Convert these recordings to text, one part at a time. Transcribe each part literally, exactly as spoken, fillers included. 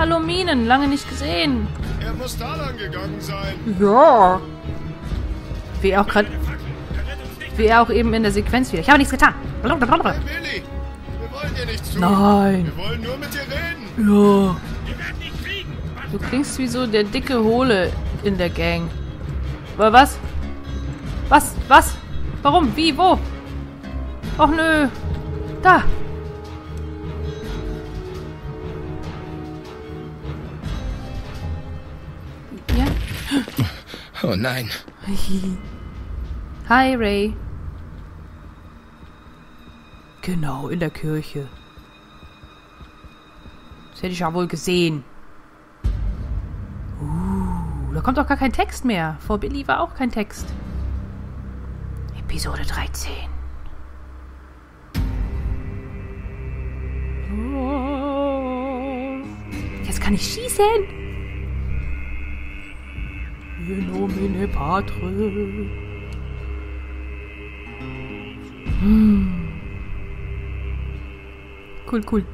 Hallo Minen, lange nicht gesehen. Er muss da lang gegangen sein. Ja. Wie auch gerade. Wie er auch eben in der Sequenz wieder. Ich habe nichts getan. Hey Billy, wir wollen dir nichts tun. Nein. Wir wollen nur mit dir reden. Ja. Wir werden dich kriegen. Du klingst wie so der dicke Hohle in der Gang. Aber was? Was? Was? Warum? Wie? Wo? Och nö. Da. Ja? Oh nein. Hi, Ray. Genau, in der Kirche. Das hätte ich ja wohl gesehen. Uh, da kommt doch gar kein Text mehr. Vor Billy war auch kein Text. Episode dreizehn. Jetzt kann ich schießen. In nomine Patre. Hm. Cool, cool.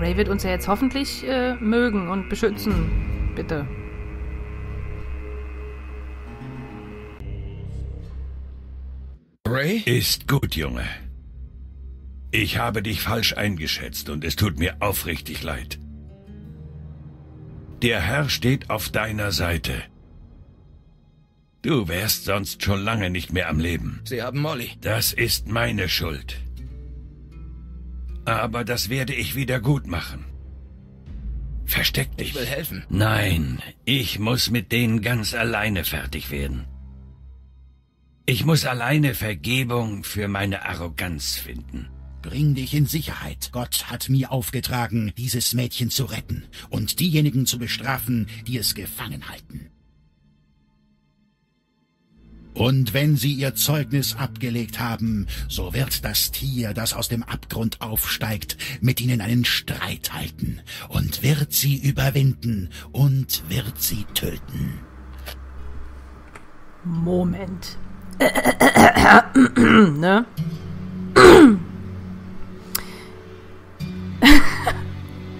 Ray wird uns ja jetzt hoffentlich äh, mögen und beschützen. Bitte. Ray? Ist gut, Junge. Ich habe dich falsch eingeschätzt und es tut mir aufrichtig leid. Der Herr steht auf deiner Seite. Du wärst sonst schon lange nicht mehr am Leben. Sie haben Molly. Das ist meine Schuld. Aber das werde ich wieder gut machen. Versteck dich. Ich will helfen. Nein, ich muss mit denen ganz alleine fertig werden. Ich muss alleine Vergebung für meine Arroganz finden. Bring dich in Sicherheit. Gott hat mir aufgetragen, dieses Mädchen zu retten und diejenigen zu bestrafen, die es gefangen halten. Und wenn sie ihr Zeugnis abgelegt haben, so wird das Tier, das aus dem Abgrund aufsteigt, mit ihnen einen Streit halten und wird sie überwinden und wird sie töten. Moment. Ne?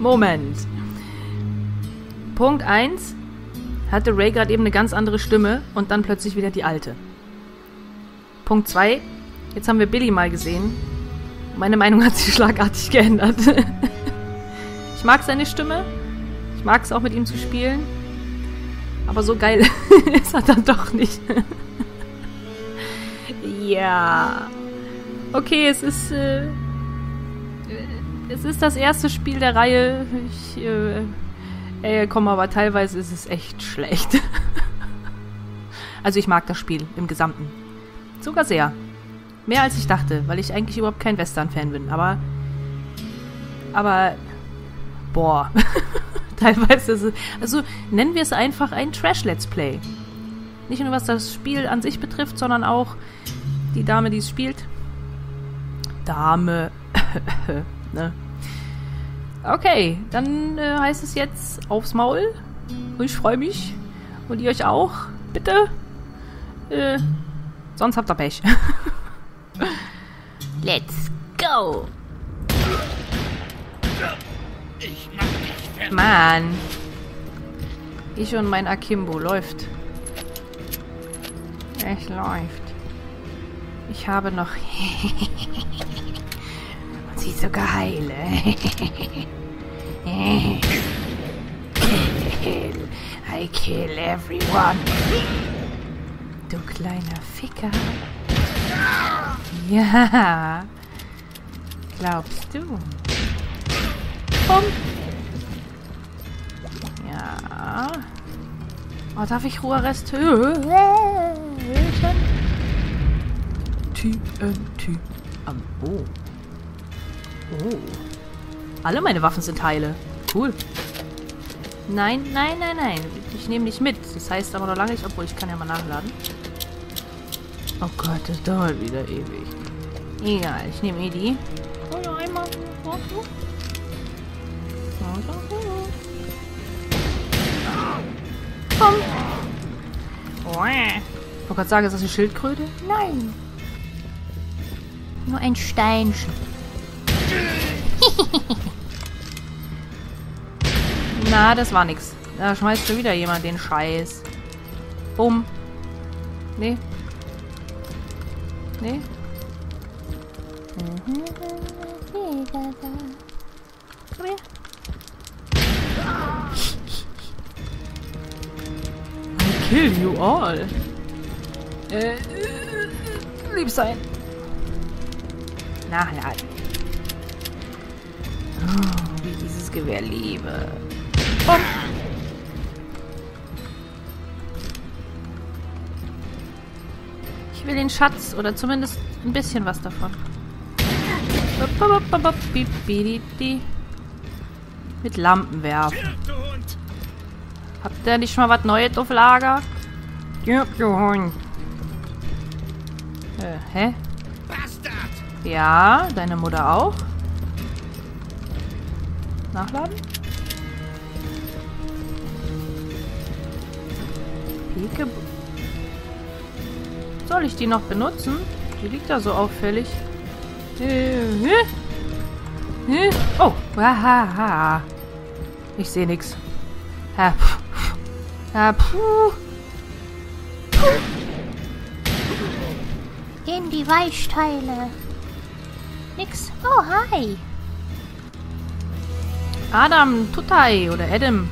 Moment. Punkt eins. Hatte Ray gerade eben eine ganz andere Stimme und dann plötzlich wieder die alte. Punkt zwei. Jetzt haben wir Billy mal gesehen. Meine Meinung hat sich schlagartig geändert. Ich mag seine Stimme. Ich mag es auch, mit ihm zu spielen. Aber so geil ist er dann doch nicht. Ja. Okay, es ist... Äh, es ist das erste Spiel der Reihe. Ich... Äh, Ey, komm, aber teilweise ist es echt schlecht. Also ich mag das Spiel im Gesamten. Sogar sehr. Mehr als ich dachte, weil ich eigentlich überhaupt kein Western-Fan bin. Aber, aber, boah. Teilweise ist es, also nennen wir es einfach ein Trash-Let's Play. Nicht nur was das Spiel an sich betrifft, sondern auch die Dame, die es spielt. Dame. Ne? Okay, dann äh, heißt es jetzt aufs Maul. Und ich freue mich. Und ihr euch auch. Bitte. Äh, sonst habt ihr Pech. Let's go. Ich mach dich fertig. Mann. Ich und mein Akimbo. Läuft. Es läuft. Ich habe noch... Sie ist sogar heile. I kill everyone. Du kleiner Ficker. Ja. Glaubst du? Komm. Ja. Oh, darf ich Ruherest? T N T am Boden. Oh. Alle meine Waffen sind heile. Cool. Nein, nein, nein, nein. Ich nehme dich mit. Das heißt aber noch lange nicht, obwohl ich kann ja mal nachladen. Oh Gott, das dauert wieder ewig. Egal, ich nehme eh die. Komm. Ich wollte gerade sagen, ist das eine Schildkröte? Nein. Nur ein Steinchen. Na, das war nix. Da schmeißt schon wieder jemand den Scheiß. Bumm. Nee. Nee. Komm her. I kill you all. Äh, lieb sein. Na, nein. Oh, wie dieses Gewehr liebe. Bumm. Ich will den Schatz oder zumindest ein bisschen was davon. Mit Lampen werfen. Habt ihr nicht schon mal was Neues auf Lager? Ja, äh, hä? Ja, deine Mutter auch. Nachladen? Peke. Soll ich die noch benutzen? Die liegt da so auffällig. Oh, haha. Ich sehe nichts. In die Weichteile. Nix. Oh, hi. Adam Tuttai oder Adam.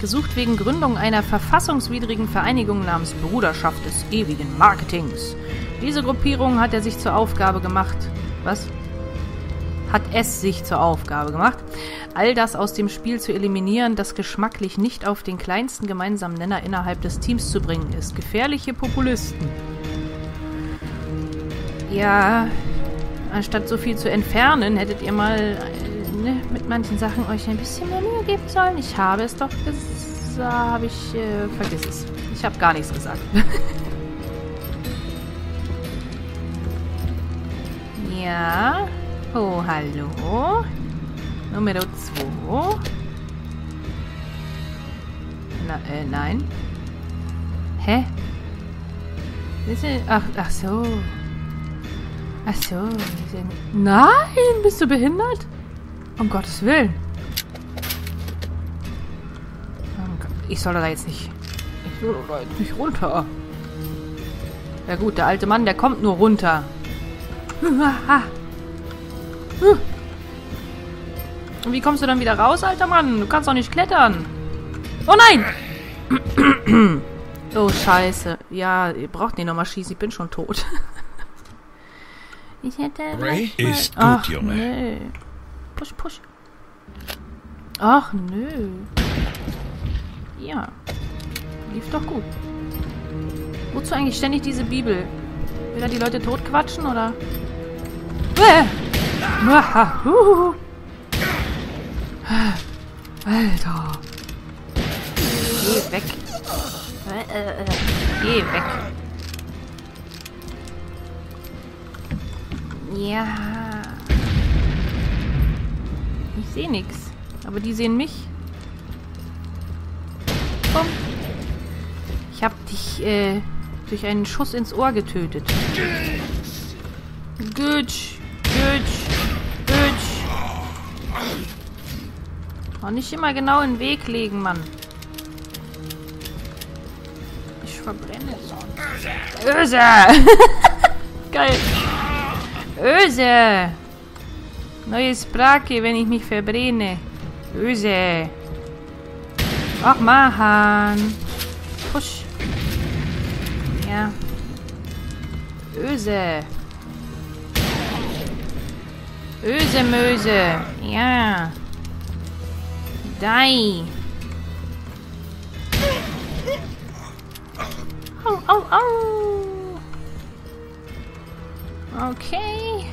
Gesucht wegen Gründung einer verfassungswidrigen Vereinigung namens Bruderschaft des ewigen Marketings. Diese Gruppierung hat er sich zur Aufgabe gemacht. Was? Hat es sich zur Aufgabe gemacht, all das aus dem Spiel zu eliminieren, das geschmacklich nicht auf den kleinsten gemeinsamen Nenner innerhalb des Teams zu bringen ist. Gefährliche Populisten. Ja, anstatt so viel zu entfernen, hättet ihr mal... mit manchen Sachen euch ein bisschen mehr Mühe geben sollen. Ich habe es doch gesagt. Habe ich... Äh, vergiss es. Ich habe gar nichts gesagt. Ja. Oh, hallo. Nummer zwei. Na, äh, nein. Hä? Ach, ach so. Ach so. Nein, bist du behindert? Um Gottes Willen. Ich soll da jetzt nicht... Ich soll da jetzt nicht runter. Ja gut, der alte Mann, der kommt nur runter. Und wie kommst du dann wieder raus, alter Mann? Du kannst doch nicht klettern. Oh nein! Oh, scheiße. Ja, ihr braucht nicht nochmal schießen. Ich bin schon tot. Ich hätte... Ray ist gut, Junge. Nee. Push, push. Ach, nö. Ja. Lief doch gut. Wozu eigentlich ständig diese Bibel? Will er die Leute totquatschen, oder? Äh! Alter. Geh weg. Äh, äh, äh. Geh weg. Ja. Ich sehe nichts. Aber die sehen mich. Komm. Ich hab dich äh, durch einen Schuss ins Ohr getötet. Götsch. Götsch. Götsch. Oh, nicht immer genau in den Weg legen, Mann. Ich verbrenne sonst. Öse. Geil. Öse. Neue Sprache, wenn ich mich verbrenne. Böse. Ach, Mahan. Push. Ja. Böse. Böse, Möse. Ja. Dai. Au, au, au. Okay.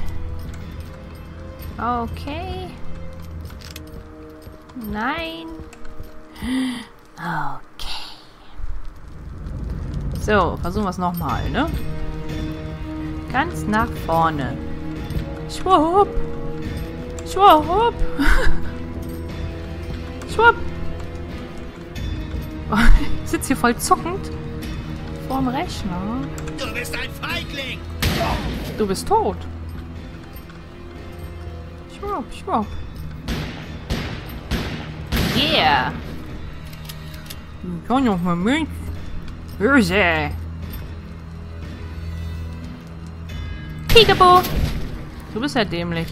Okay. Nein. Okay. So, versuchen wir es nochmal, ne? Ganz nach vorne. Schwupp. Schwupp. Schwupp. Oh, ich sitze hier voll zuckend vorm Rechner. Du bist ein Feigling. Du bist tot. schwupp, schwupp. Yeah. Ich kann noch mal mit. Böse. Peekaboo. Du bist ja dämlich.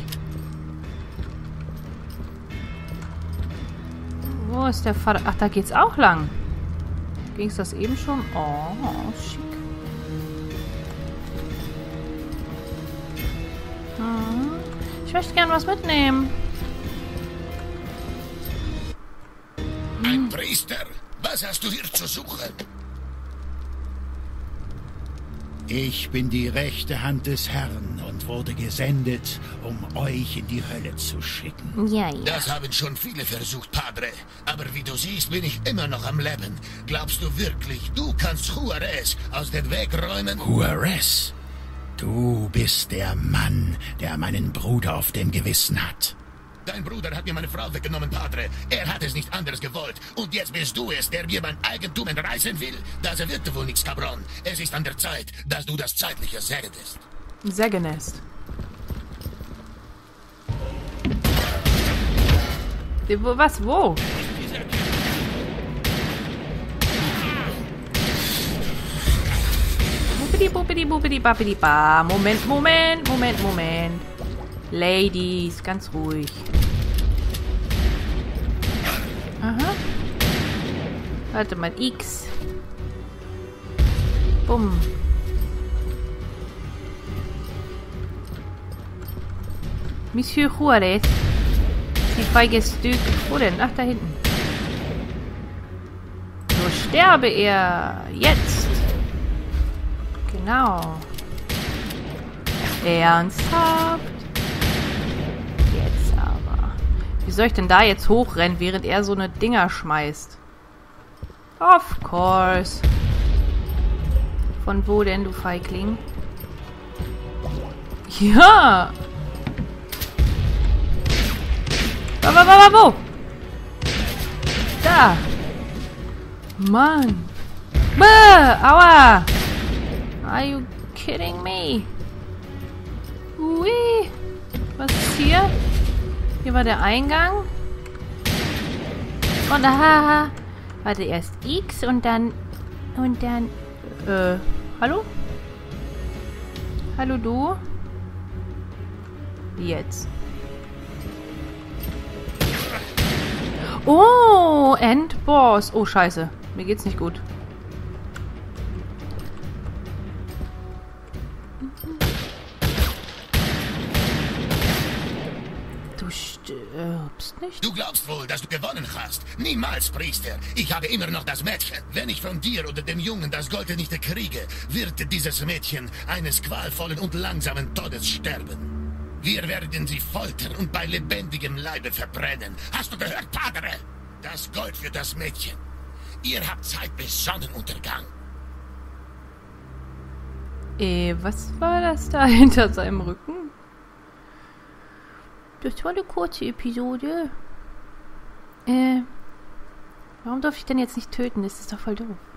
Wo ist der Vater? Ach, da geht's auch lang. Ging's das eben schon? Oh, schick. Hm. Ich möchte gern was mitnehmen. Mein Priester, was hast du hier zu suchen? Ich bin die rechte Hand des Herrn und wurde gesendet, um euch in die Hölle zu schicken. Ja, ja. Das haben schon viele versucht, Padre. Aber wie du siehst, bin ich immer noch am Leben. Glaubst du wirklich, du kannst Juarez aus dem Weg räumen? Juarez? Du bist der Mann, der meinen Bruder auf dem Gewissen hat. Dein Bruder hat mir meine Frau weggenommen, Padre. Er hat es nicht anders gewollt. Und jetzt bist du es, der mir mein Eigentum entreißen will. Das erwirkte wohl nichts, Cabron. Es ist an der Zeit, dass du das Zeitliche segnest. Segnest. Was? Wo? Bubbidi, bubbidi, bubbidi, bubbidi, ba. Moment, Moment, Moment, Moment. Ladies, ganz ruhig. Aha. Warte mal, X. Bumm. Monsieur Juarez. Sie feiges Stück. Wo denn? Ach, da hinten. So sterbe er. Jetzt. Genau. Ernsthaft? Wie soll ich denn da jetzt hochrennen, während er so eine Dinger schmeißt? Of course. Von wo denn, du Feigling? Ja! Wo, wo, wo, wo, wo? Da! Mann! Bäh! Aua! Are you kidding me? Ui! Was ist hier? Hier war der Eingang. Und aha. Warte, erst X und dann... Und dann... Äh, hallo? Hallo, du? Jetzt. Oh, Endboss. Oh, scheiße. Mir geht's nicht gut. Nicht? Du glaubst wohl, dass du gewonnen hast. Niemals, Priester. Ich habe immer noch das Mädchen. Wenn ich von dir oder dem Jungen das Gold nicht kriege, wird dieses Mädchen eines qualvollen und langsamen Todes sterben. Wir werden sie foltern und bei lebendigem Leibe verbrennen. Hast du gehört, Padre? Das Gold für das Mädchen. Ihr habt Zeit bis Sonnenuntergang. Äh, was war das da hinter seinem Rücken? Das war eine kurze Episode. Äh, warum darf ich denn jetzt nicht töten? Das ist doch voll doof.